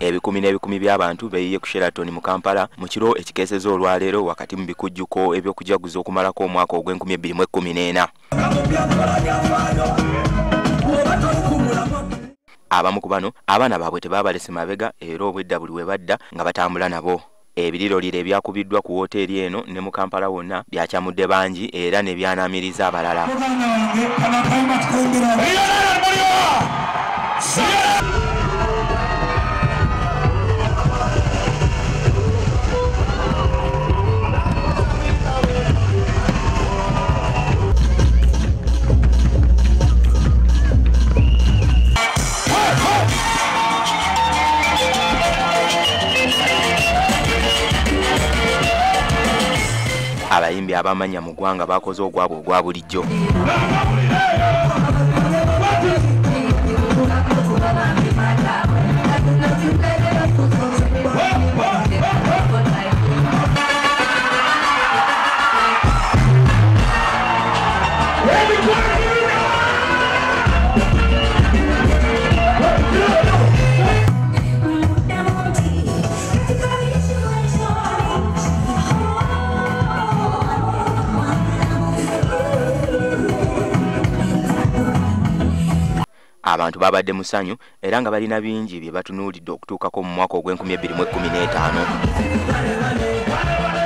Ebikumi n'ebikumi by'abantu beyiye ku Sheraton mu Kampala mu kiro ekikesezo olwaleero wakati mu bikujjuko ebyokujaguza okumalako omwaka ogw'enkumi ebbiri mu ekkumi n'ena. Abamu ku bano abaana baabwe tebaabalese mabega era obwedda buli we badda nga batambula nabo. Ebiriroliro ebyakubiddwa ku woteeri eno ne mu Kampala wonna byakyamudde bangi era ne byanaamiriza abalala. Abayimbi abamanya mu gwanga bakoze ogwabo ogwa bulijjo. Abantu babadde musanyu era nga balina bingi bye batunuulidde okutuukako mu mwaka ogw'enkumi ebbiri mu ekkumi n'etaano.